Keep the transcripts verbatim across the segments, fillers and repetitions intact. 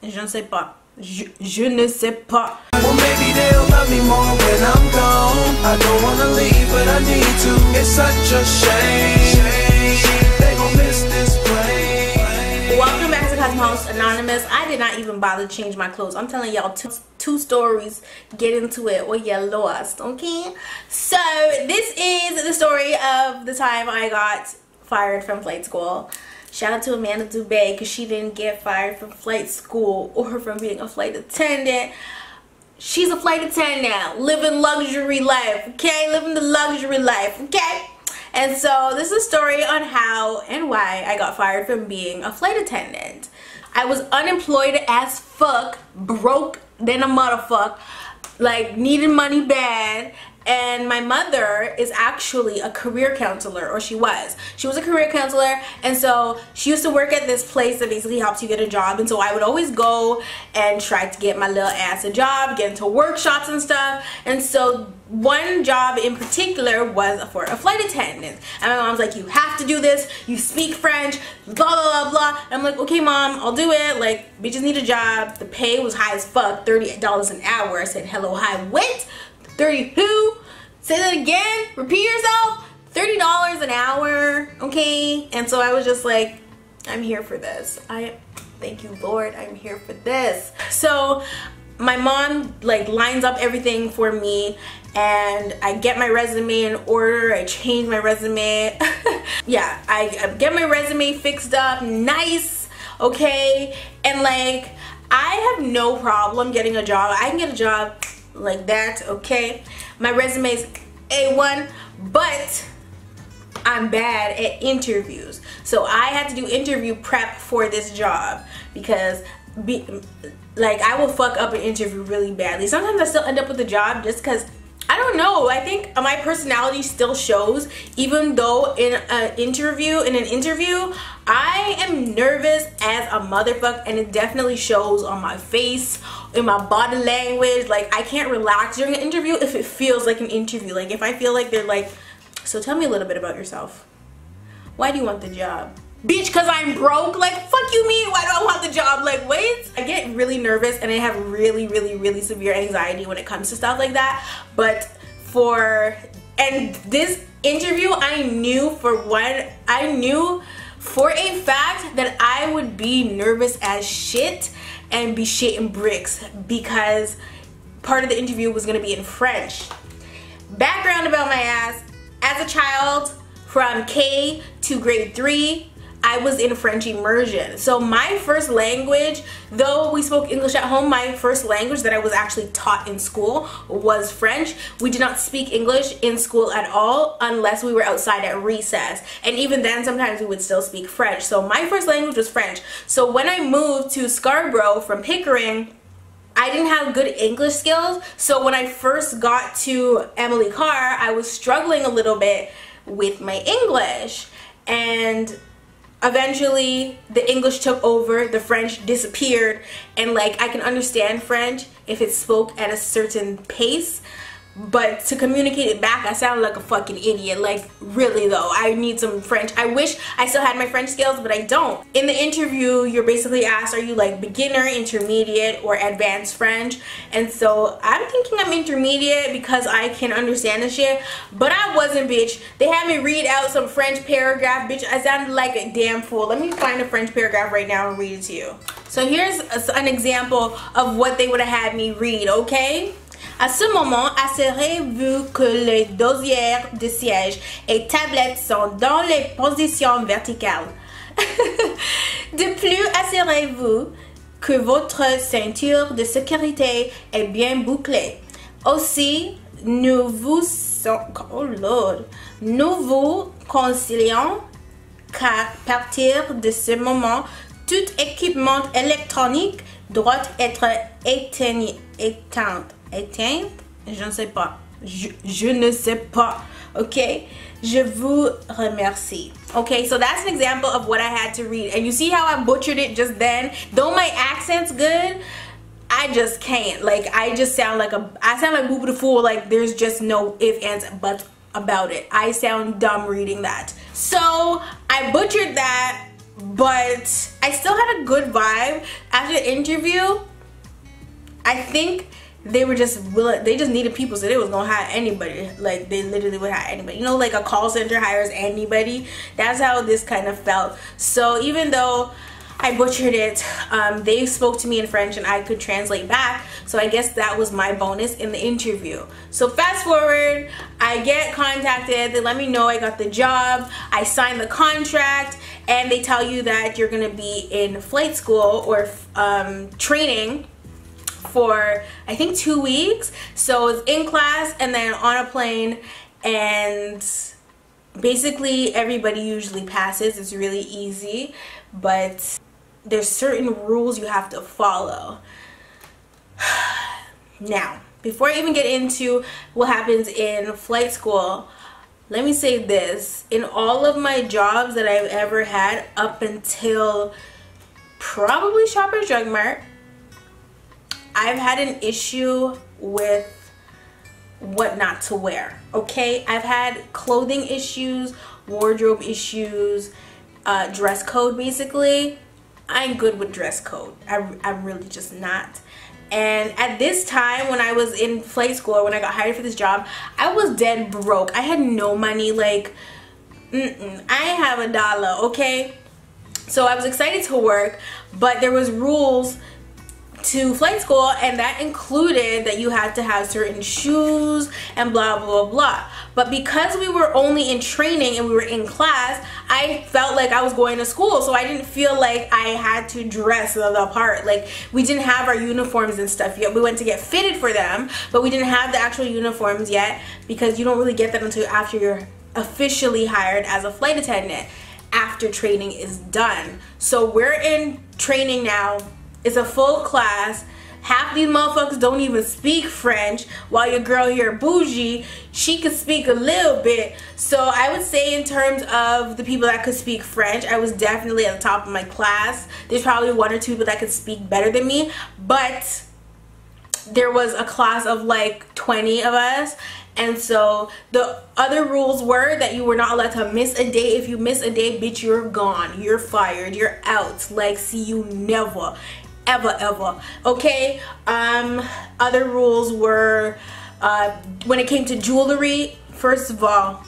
Je ne sais pas. Je, je ne sais pas. Well, maybe they'll love me more when I'm gone. I don't want to leave, but I need to. It's such a shame. They gon' miss this play. Welcome back to Cosmeholics Anonymous. I did not even bother to change my clothes. I'm telling y'all two, two stories. Get into it or you're lost, okay? So, this is the story of the time I got fired from flight school. Shout out to Amanda Dubey, because she didn't get fired from flight school or from being a flight attendant. She's a flight attendant now, living luxury life, okay? Living the luxury life, okay? And so this is a story on how and why I got fired from being a flight attendant. I was unemployed as fuck, broke than a motherfucker, like needed money bad. And my mother is actually a career counselor, or she was. She was a career counselor, and so she used to work at this place that basically helps you get a job. And so I would always go and try to get my little ass a job, get into workshops and stuff. And so one job in particular was for a flight attendant. And my mom's like, you have to do this. You speak French, blah, blah, blah, blah. And I'm like, okay, mom, I'll do it. Like, bitches need a job. The pay was high as fuck, thirty dollars an hour. I said, hello, hi, what? thirty-two? Say that again? Repeat yourself? thirty dollars an hour, okay? And so I was just like, I'm here for this. I, thank you, Lord, I'm here for this. So my mom like lines up everything for me, and I get my resume in order. I change my resume. Yeah, I, I get my resume fixed up, nice, okay? And like, I have no problem getting a job. I can get a job like that, okay? My resume is A one, but I'm bad at interviews. So I had to do interview prep for this job, because be, like I will fuck up an interview really badly. Sometimes I still end up with a job just because, I don't know, I think my personality still shows, even though in an interview, in an interview, I am nervous as a motherfucker, and it definitely shows on my face, in my body language. Like, I can't relax during an interview if it feels like an interview. Like, if I feel like they're like, so tell me a little bit about yourself. Why do you want the job? Bitch, cause I'm broke? Like, fuck you mean, why do I want the job? Like, wait. I get really nervous, and I have really, really, really severe anxiety when it comes to stuff like that. But for, and this interview, I knew for one, I knew for a fact that I would be nervous as shit and be shitting bricks, because part of the interview was gonna be in French. Background about my ass, as a child, from K to grade three, I was in French immersion. So my first language, though we spoke English at home, my first language that I was actually taught in school was French. We did not speak English in school at all unless we were outside at recess. And even then, sometimes we would still speak French. So my first language was French. So when I moved to Scarborough from Pickering, I didn't have good English skills. So when I first got to Emily Carr, I was struggling a little bit with my English. And eventually the English took over, the French disappeared, and like I can understand French if it's spoke at a certain pace, but to communicate it back I sound like a fucking idiot. Like, really though, I need some French. I wish I still had my French skills, but I don't. In the interview, you're basically asked, are you like beginner, intermediate, or advanced French? And so I'm thinking I'm intermediate because I can understand the shit, but I wasn't, bitch. They had me read out some French paragraph, bitch. I sounded like a damn fool. Let me find a French paragraph right now and read it to you. So here's an example of what they would have had me read, okay? À ce moment, assurez-vous que les dossiers de sièges et tablettes sont dans les positions verticales. De plus, assurez-vous que votre ceinture de sécurité est bien bouclée. Aussi, nous vous, oh Lord, nous vous conseillons qu'à partir de ce moment, tout équipement électronique doit être éteint. éteint. Éteinte? Je ne sais pas. Je, je ne sais pas. Okay? Je vous remercie. Okay, so that's an example of what I had to read. And you see how I butchered it just then? Though my accent's good, I just can't. Like, I just sound like a... I sound like boo-boo the fool. Like, there's just no ifs, ands, buts about it. I sound dumb reading that. So, I butchered that. but I still had a good vibe after the interview. I think they were just willing, they just needed people, so they was gonna hire anybody. Like, they literally would hire anybody. You know, like a call center hires anybody. That's how this kind of felt. So even though I butchered it, um, they spoke to me in French and I could translate back, so I guess that was my bonus in the interview. So fast forward, I get contacted, they let me know I got the job, I signed the contract, and they tell you that you're gonna be in flight school or um, training for I think two weeks. So it's in class and then on a plane, and basically everybody usually passes. It's really easy, but there's certain rules you have to follow. Now, before I even get into what happens in flight school, let me say this. In all of my jobs that I've ever had up until probably Shoppers Drug Mart, I've had an issue with what not to wear, okay? I've had clothing issues, wardrobe issues, uh, dress code basically. I ain't good with dress code. I, I'm really just not. And at this time, when I was in flight school, or when I got hired for this job, I was dead broke. I had no money, like, mm-mm, I ain't have a dollar, okay? So I was excited to work, but there was rules to flight school, and that included that you had to have certain shoes and blah blah blah. But because we were only in training and we were in class, I felt like I was going to school, so I didn't feel like I had to dress the part. Like, we didn't have our uniforms and stuff yet. We went to get fitted for them, but we didn't have the actual uniforms yet, because you don't really get that until after you're officially hired as a flight attendant, after training is done. So we're in training now. It's a full class. Half these motherfuckers don't even speak French, while your girl here, bougie, she could speak a little bit. So I would say, in terms of the people that could speak French, I was definitely at the top of my class. There's probably one or two people that could speak better than me, but there was a class of like twenty of us. And so the other rules were that you were not allowed to miss a day. If you miss a day, bitch, you're gone, you're fired, you're out. Like, see you never ever ever, okay? Um other rules were, uh when it came to jewelry, first of all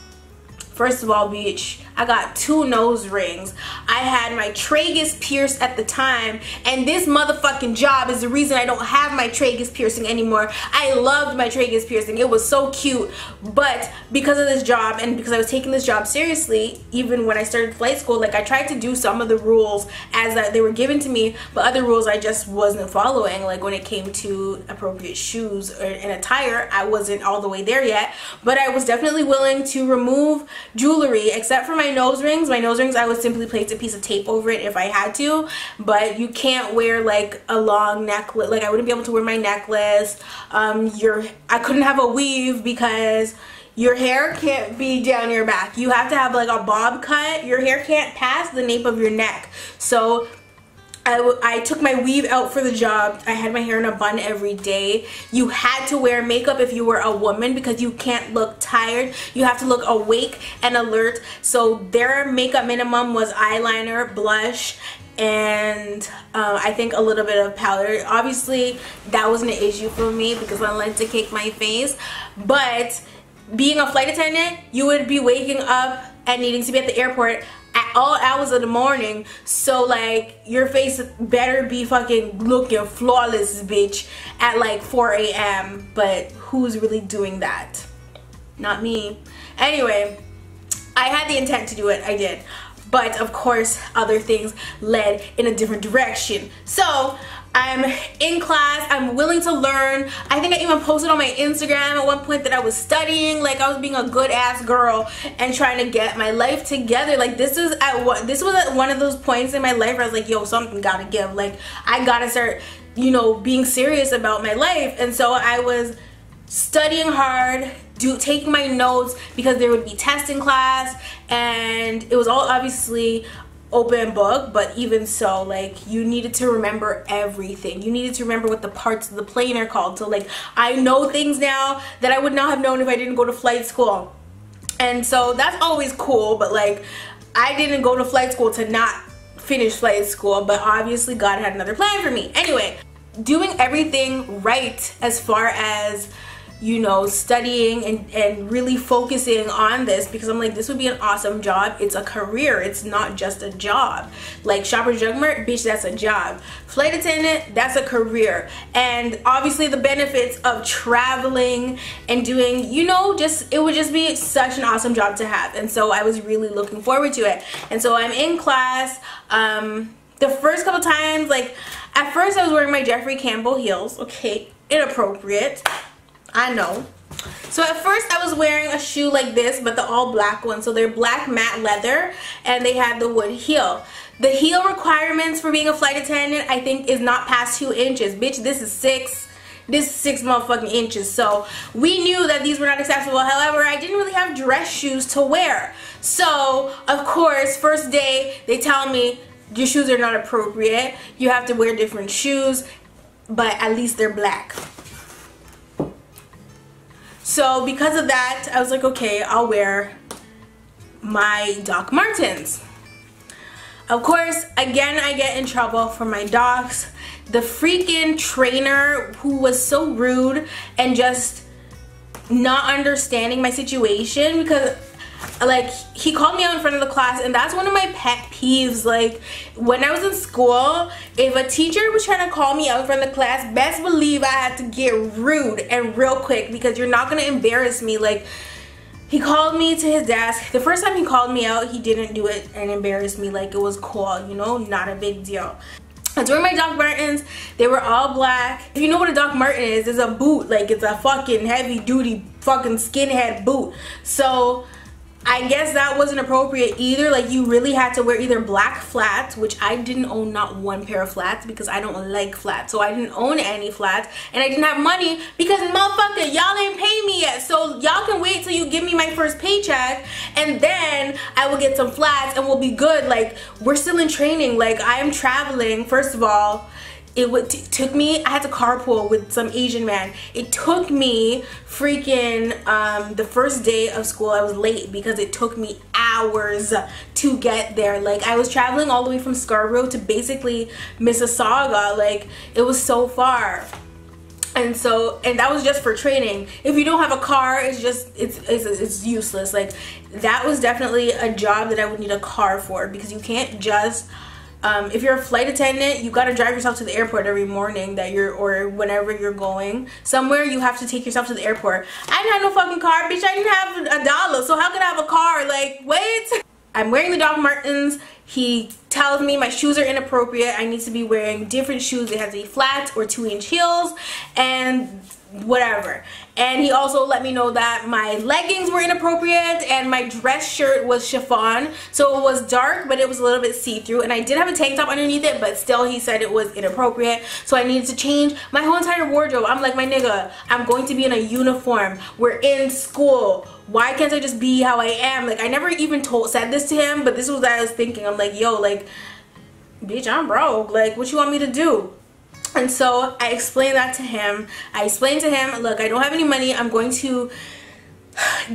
first of all bitch, I got two nose rings. I had my tragus pierced at the time, and this motherfucking job is the reason I don't have my tragus piercing anymore. I loved my tragus piercing, it was so cute, but because of this job, and because I was taking this job seriously, even when I started flight school, like, I tried to do some of the rules as uh, they were given to me, but other rules I just wasn't following. Like, when it came to appropriate shoes or an attire, I wasn't all the way there yet, but I was definitely willing to remove jewelry, except for my nose rings. My nose rings, I would simply place a piece of tape over it if I had to, but you can't wear like a long necklace. Like, I wouldn't be able to wear my necklace. Um, your I couldn't have a weave, because your hair can't be down your back. You have to have like a bob cut. Your hair can't pass the nape of your neck. So I, w I took my weave out for the job. I had my hair in a bun every day. You had to wear makeup if you were a woman, because you can't look tired. You have to look awake and alert. So their makeup minimum was eyeliner, blush, and uh, I think a little bit of powder. Obviously, that wasn't an issue for me, because I like to cake my face. But being a flight attendant, you would be waking up and needing to be at the airport at all hours of the morning, so like your face better be fucking looking flawless, bitch, at like four A M But who's really doing that? Not me. Anyway, I had the intent to do it, I did, but of course other things led in a different direction. So I'm in class, I'm willing to learn. I think I even posted on my Instagram at one point that I was studying, like I was being a good ass girl and trying to get my life together. Like, this was at what this was at one of those points in my life where I was like, yo, something gotta give. Like, I gotta start, you know, being serious about my life. And so I was studying hard, do taking my notes, because there would be tests in class, and it was all obviously open book, but even so, like, you needed to remember everything. You needed to remember what the parts of the plane are called. So like, I know things now that I would not have known if I didn't go to flight school, and so that's always cool. But like, I didn't go to flight school to not finish flight school, but obviously God had another plan for me. Anyway, doing everything right as far as, you know, studying and, and really focusing on this, because I'm like, this would be an awesome job. It's a career, it's not just a job. Like Shoppers Drug Mart, bitch, that's a job. Flight attendant, that's a career. And obviously the benefits of traveling and doing, you know, just, it would just be such an awesome job to have. And so I was really looking forward to it. And so I'm in class. Um, the first couple times, like, at first I was wearing my Jeffrey Campbell heels, okay, inappropriate. I know. So at first I was wearing a shoe like this, but the all black one. So they're black matte leather and they had the wood heel. The heel requirements for being a flight attendant, I think, is not past two inches. Bitch, this is six. This is six motherfucking inches. So we knew that these were not acceptable. However, I didn't really have dress shoes to wear. So, of course, first day they tell me your shoes are not appropriate. You have to wear different shoes, but at least they're black. So because of that, I was like, okay, I'll wear my Doc Martens. Of course, again, I get in trouble for my Docs. The freaking trainer, who was so rude and just not understanding my situation, because, like, he called me out in front of the class, and that's one of my pet peeves. Like, when I was in school, if a teacher was trying to call me out in front of the class, best believe I had to get rude and real quick, because you're not going to embarrass me. Like, he called me to his desk. The first time he called me out, he didn't do it and embarrass me. Like, it was cool, you know, not a big deal. I was wearing my Doc Martens. They were all black. If you know what a Doc Marten is, it's a boot. Like, it's a fucking heavy-duty fucking skinhead boot. So I guess that wasn't appropriate either. Like, you really had to wear either black flats, which I didn't own not one pair of flats, because I don't like flats, so I didn't own any flats, and I didn't have money because, motherfucker, y'all ain't pay me yet, so y'all can wait till you give me my first paycheck, and then I will get some flats and we'll be good. Like, we're still in training. Like, I am traveling. First of all, it would t took me, I had to carpool with some Asian man. It took me freaking, um, the first day of school, I was late because it took me hours to get there. Like, I was traveling all the way from Scarborough to basically Mississauga. Like, it was so far. And so, and that was just for training. If you don't have a car, it's just, it's, it's, it's useless. Like, that was definitely a job that I would need a car for, because you can't just... Um, if you're a flight attendant, you gotta drive yourself to the airport every morning that you're, or whenever you're going somewhere, you have to take yourself to the airport. I didn't have no fucking car, bitch. I didn't have a dollar, so how could I have a car? Like, wait. I'm wearing the Doc Martens. He tells me my shoes are inappropriate. I need to be wearing different shoes. It has a flat or two inch heels and whatever. And he also let me know that my leggings were inappropriate and my dress shirt was chiffon. So it was dark, but it was a little bit see-through. And I did have a tank top underneath it, but still he said it was inappropriate. So I needed to change my whole entire wardrobe. I'm like, my nigga, I'm going to be in a uniform. We're in school. Why can't I just be how I am? Like, I never even told said this to him, but this was what I was thinking. I'm like, yo, like, bitch, I'm broke. Like, what you want me to do? And so I explained that to him. I explained to him, look, I don't have any money. I'm going to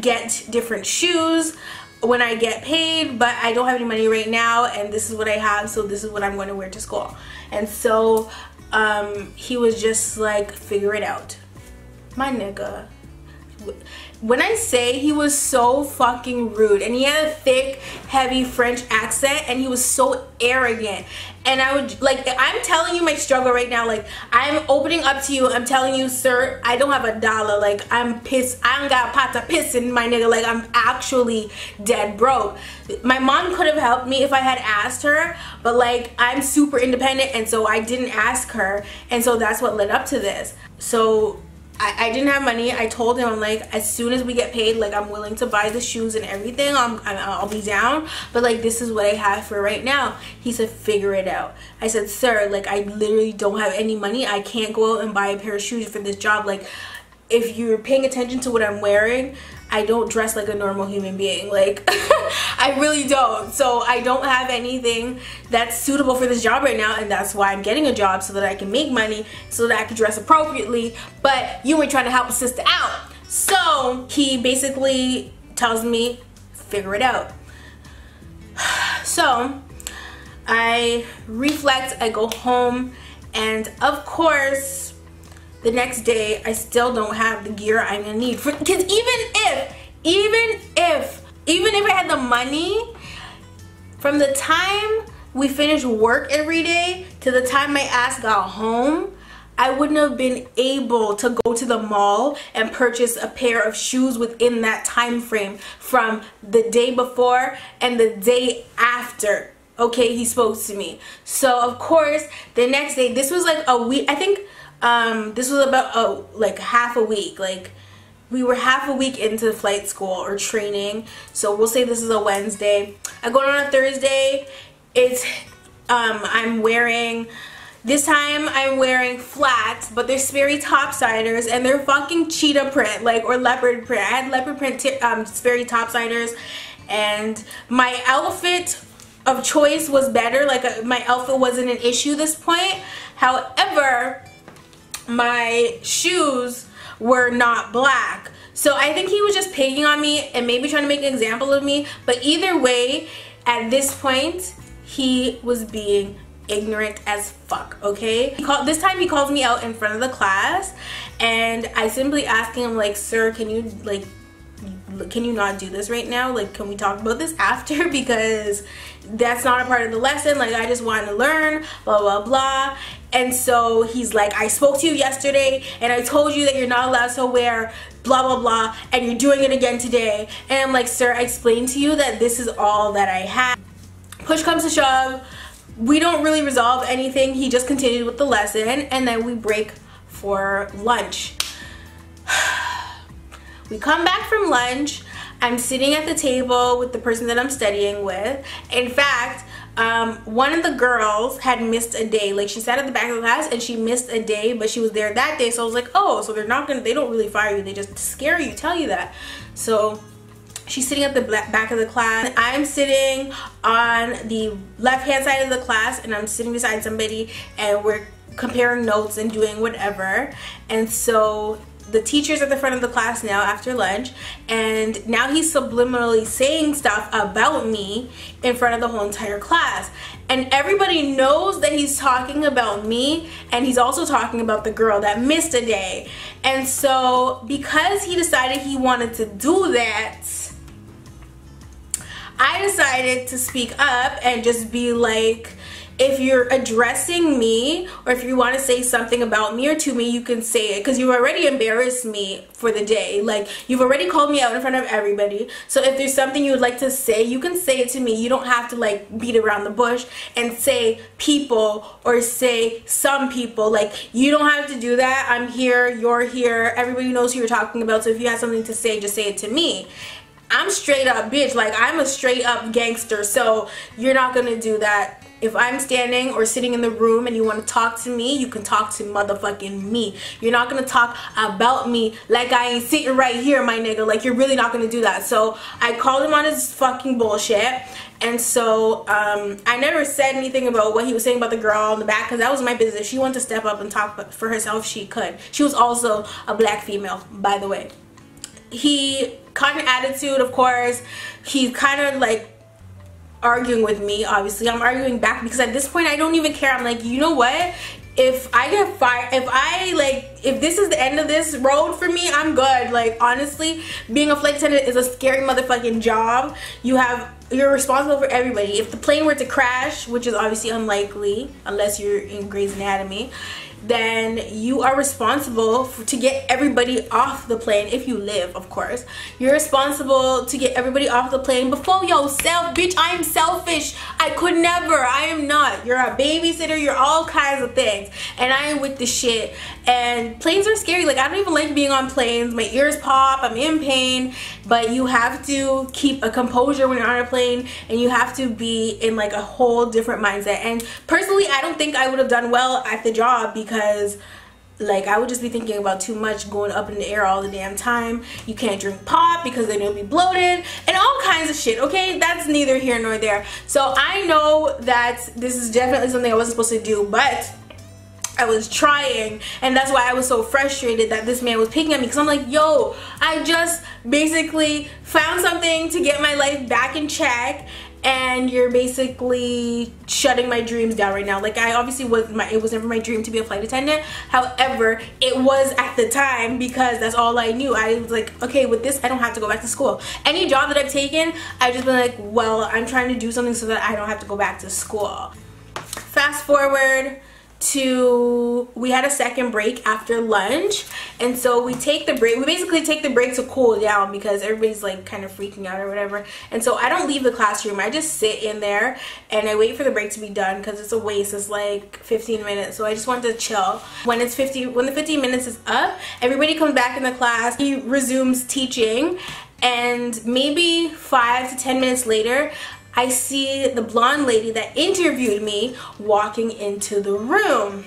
get different shoes when I get paid, but I don't have any money right now, and this is what I have, so this is what I'm going to wear to school. And so um, he was just like, figure it out. My nigga. When I say he was so fucking rude, and he had a thick, heavy French accent, and he was so arrogant. And I would, like, I'm telling you my struggle right now. Like, I'm opening up to you. I'm telling you, sir, I don't have a dollar. Like, I'm pissed. I don't got a pot to piss in, my nigga. Like, I'm actually dead broke. My mom could have helped me if I had asked her, but, like, I'm super independent, and so I didn't ask her. And so that's what led up to this. So I, I didn't have money. I told him, I'm like, as soon as we get paid, like, I'm willing to buy the shoes and everything. I'm, I'm, I'll be down. But, like, this is what I have for right now. He said, figure it out. I said, sir, like, I literally don't have any money. I can't go out and buy a pair of shoes for this job. Like, if you're paying attention to what I'm wearing, I don't dress like a normal human being. Like, I really don't. So I don't have anything that's suitable for this job right now, and that's why I'm getting a job, so that I can make money, so that I can dress appropriately. But you ain't trying to help a sister out. So he basically tells me, figure it out. So I reflect, I go home, and of course the next day I still don't have the gear I'm gonna need for, because even if even if even if I had the money, from the time we finished work every day to the time my ass got home, I wouldn't have been able to go to the mall and purchase a pair of shoes within that time frame from the day before and the day after. Okay, he spoke to me. So of course the next day, this was like a week, I think um this was about a, like half a week, like we were half a week into flight school or training, so we'll say this is a Wednesday. I go on a Thursday. It's um I'm wearing, this time I'm wearing flats, but they're Sperry topsiders and they're fucking cheetah print, like, or leopard print. I had leopard print um Sperry topsiders, and my outfit of choice was better, like uh, my outfit wasn't an issue this point. However, my shoes were not black, so I think he was just picking on me and maybe trying to make an example of me, but either way at this point he was being ignorant as fuck. Okay, he called, this time he calls me out in front of the class, and I simply asking him, like, sir, can you like can you not do this right now? Like, can we talk about this after, because that's not a part of the lesson, like I just want to learn, blah blah blah. And so he's like, I spoke to you yesterday and I told you that you're not allowed to wear blah blah blah, and you're doing it again today. And I'm like, sir, I explained to you that this is all that I had. Push comes to shove, we don't really resolve anything, he just continued with the lesson, and then we break for lunch. We come back from lunch, I'm sitting at the table with the person that I'm studying with. In fact, um, one of the girls had missed a day. Like, she sat at the back of the class and she missed a day, but she was there that day. So I was like, oh, so they're not gonna, they don't really fire you, they just scare you, tell you that. So she's sitting at the back of the class. I'm sitting on the left-hand side of the class, and I'm sitting beside somebody, and we're comparing notes and doing whatever. And so the teacher's at the front of the class now after lunch, and now he's subliminally saying stuff about me in front of the whole entire class, and everybody knows that he's talking about me, and he's also talking about the girl that missed a day. And so because he decided he wanted to do that, I decided to speak up and just be like, if you're addressing me or if you want to say something about me or to me, you can say it, because you've already embarrassed me for the day. Like, you've already called me out in front of everybody, so if there's something you would like to say, you can say it to me. You don't have to, like, beat around the bush and say people or say some people. Like, you don't have to do that. I'm here, you're here, everybody knows who you're talking about, so if you have something to say, just say it to me. I'm straight up bitch, like, I'm a straight up gangster, so you're not gonna do that. If I'm standing or sitting in the room and you want to talk to me, you can talk to motherfucking me. You're not going to talk about me like I ain't sitting right here, my nigga. Like, you're really not going to do that. So I called him on his fucking bullshit. And so um, I never said anything about what he was saying about the girl in the back, because that was my business. She wanted to step up and talk for herself, she could. She was also a black female, by the way. He caught an attitude, of course. He kind of, like, arguing with me. Obviously I'm arguing back, because at this point I don't even care. I'm like, you know what, if I get fired, if I like if this is the end of this road for me, I'm good. Like, honestly, being a flight attendant is a scary motherfucking job. You have you're responsible for everybody. If the plane were to crash, which is obviously unlikely unless you're in Grey's Anatomy, then you are responsible for, to get everybody off the plane, if you live, of course. You're responsible to get everybody off the plane before yourself, bitch. I am selfish. I could never. I am not. You're a babysitter. You're all kinds of things. And I am with the shit. And planes are scary. Like, I don't even like being on planes. My ears pop. I'm in pain. But you have to keep a composure when you're on a plane, and you have to be in, like, a whole different mindset. And personally, I don't think I would have done well at the job, because Because, like, I would just be thinking about too much, going up in the air all the damn time. You can't drink pop because then you'll be bloated and all kinds of shit, okay? That's neither here nor there. So I know that this is definitely something I wasn't supposed to do, but I was trying, and that's why I was so frustrated that this man was picking at me, because I'm like, yo, I just basically found something to get my life back in check, and you're basically shutting my dreams down right now. Like, I obviously was my it was never my dream to be a flight attendant. However, it was at the time because that's all I knew. I was like, okay, with this I don't have to go back to school. Any job that I've taken, I've just been like, well, I'm trying to do something so that I don't have to go back to school. Fast forward to, we had a second break after lunch, and so we take the break, we basically take the break to cool down because everybody's like kind of freaking out or whatever. And so I don't leave the classroom, I just sit in there and I wait for the break to be done because it's a waste, it's like fifteen minutes, so I just want to chill. When it's fifty when the fifteen minutes is up, everybody comes back in the class, he resumes teaching, and maybe five to ten minutes later I see the blonde lady that interviewed me walking into the room.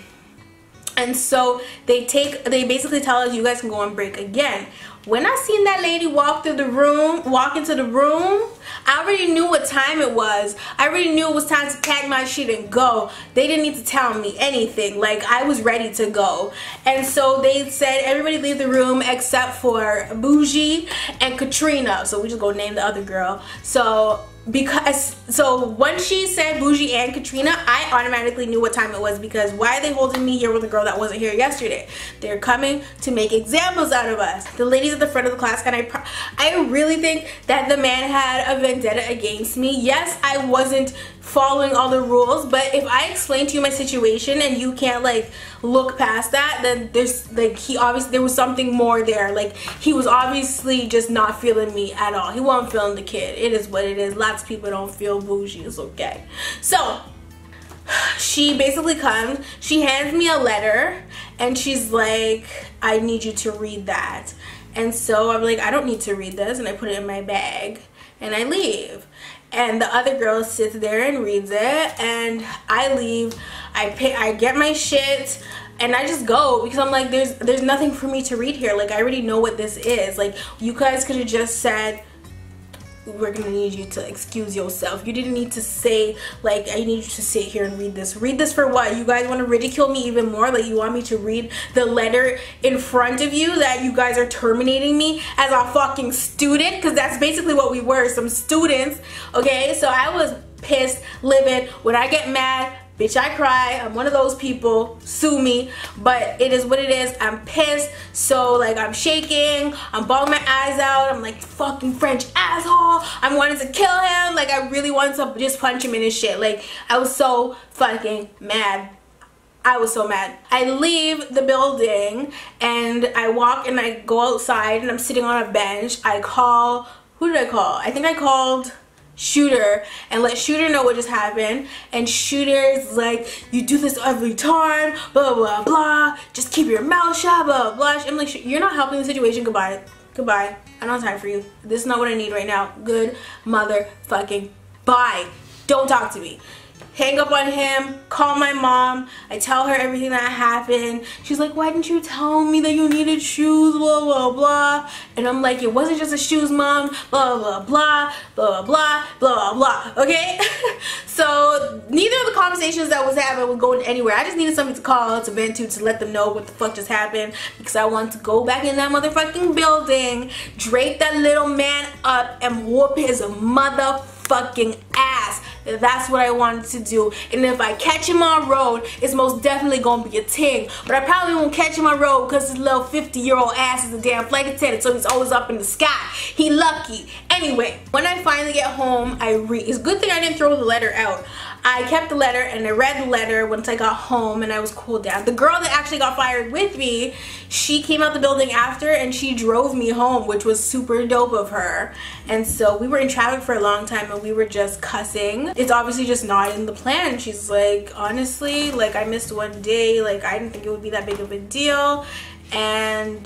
And so they take, they basically tell us, you guys can go on break again. When I seen that lady walk through the room, walk into the room, I already knew what time it was. I already knew it was time to pack my shit and go. They didn't need to tell me anything. Like, I was ready to go. And so they said, everybody leave the room except for Bougie and Katrina. So we just go name the other girl. So, because, so once she said Bougie and Katrina, I automatically knew what time it was, because why are they holding me here with a girl that wasn't here yesterday? They're coming to make examples out of us. The ladies at the front of the class, and I pro I really think that the man had a vendetta against me. Yes, I wasn't following all the rules, but if I explain to you my situation and you can't like look past that, then there's like, he obviously, there was something more there. Like, he was obviously just not feeling me at all. He wasn't feeling the kid. It is what it is. Lots of people don't feel Bougie. It's okay. So she basically comes, she hands me a letter, and she's like, I need you to read that. And so I'm like, I don't need to read this, and I put it in my bag and I leave. And the other girl sits there and reads it, and I leave. I pay, I get my shit, and I just go, because I'm like, there's there's nothing for me to read here. Like, I already know what this is. Like, you guys could have just said, we're gonna need you to excuse yourself. You didn't need to say, like, I need you to sit here and read this. Read this for what? You guys want to ridicule me even more? Like, you want me to read the letter in front of you that you guys are terminating me as a fucking student? Because that's basically what we were, some students. Okay, so I was pissed, livid. When I get mad, bitch, I cry. I'm one of those people. Sue me. But it is what it is. I'm pissed. So, like, I'm shaking. I'm bawling my eyes out. I'm like, fucking French asshole. I wanted to kill him. Like, I really wanted to just punch him in his shit. Like, I was so fucking mad. I was so mad. I leave the building, and I walk and I go outside, and I'm sitting on a bench. I call. Who did I call? I think I called Shooter, and let Shooter know what just happened. And Shooter's like, you do this every time, blah blah blah, just keep your mouth shut, blah blah. I'm like, you're not helping the situation. Goodbye, goodbye, I don't have time for you. This is not what I need right now. Good motherfucking bye. Don't talk to me. Hang up on him. Call my mom. I tell her everything that happened. She's like, why didn't you tell me that you needed shoes, blah blah blah. And I'm like, it wasn't just the shoes, mom, blah blah blah blah blah blah blah, okay. So neither of the conversations that was happening was going anywhere. I just needed something to call, to vent to, to let them know what the fuck just happened, because I want to go back in that motherfucking building, drape that little man up, and whoop his motherfucking ass. That's what I wanted to do. And if I catch him on road, it's most definitely gonna be a ting. But I probably won't catch him on road because his little fifty year old ass is a damn flight attendant, so he's always up in the sky. He lucky. Anyway, when I finally get home, I read. It's a good thing I didn't throw the letter out. I kept the letter and I read the letter once I got home and I was cooled down. The girl that actually got fired with me, she came out the building after and she drove me home, which was super dope of her. And so we were in traffic for a long time and we were just cussing. It's obviously just not in the plan. She's like, honestly, like, I missed one day. Like, I didn't think it would be that big of a deal. And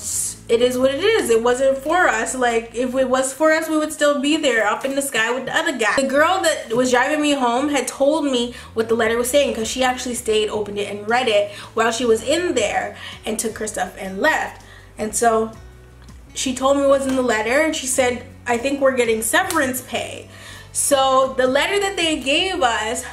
it is what it is. It wasn't for us. Like, if it was for us, we would still be there up in the sky with the other guy. The girl that was driving me home had told me what the letter was saying, because she actually stayed, opened it, and read it while she was in there, and took her stuff and left. And so she told me what was in the letter, and she said, I think we're getting severance pay. So the letter that they gave us,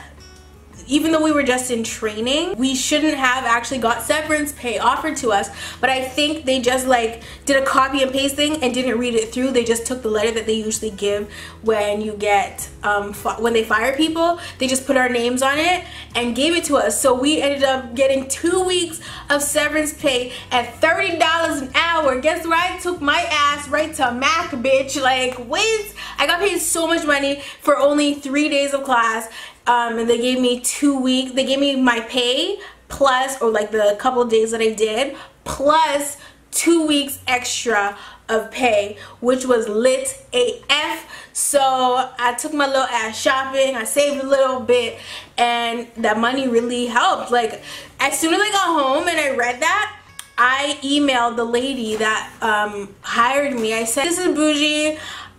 even though we were just in training, we shouldn't have actually got severance pay offered to us. But I think they just like did a copy and paste thing and didn't read it through. They just took the letter that they usually give when you get um, when they fire people. They just put our names on it and gave it to us. So we ended up getting two weeks of severance pay at thirty dollars an hour. Guess what? I took my ass right to Mac, bitch. Like, wait, I got paid so much money for only three days of class. Um, and they gave me two weeks. They gave me my pay plus, or like the couple days that I did, plus two weeks extra of pay, which was lit A F. So I took my little ass shopping. I saved a little bit, and that money really helped. Like, as soon as I got home and I read that, I emailed the lady that um, hired me. I said, "This is bougie.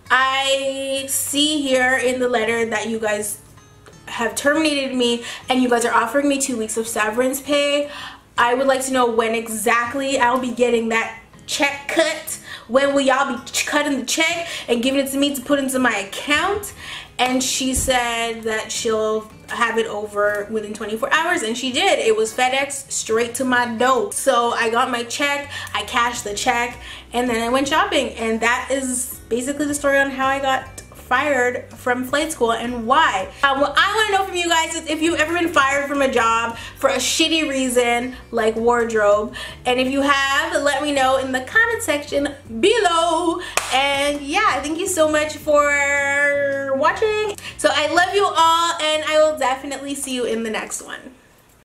I see here in the letter that you guys have terminated me and you guys are offering me two weeks of severance pay. I would like to know when exactly I'll be getting that check cut. When will y'all be cutting the check and giving it to me to put into my account?" And she said that she'll have it over within twenty-four hours, and she did. It was FedEx straight to my door. So I got my check, I cashed the check, and then I went shopping. And that is basically the story on how I got fired from flight school and why. Uh, what I want to know from you guys is if you've ever been fired from a job for a shitty reason like wardrobe, and if you have, let me know in the comment section below. And yeah, thank you so much for watching. So I love you all, and I will definitely see you in the next one.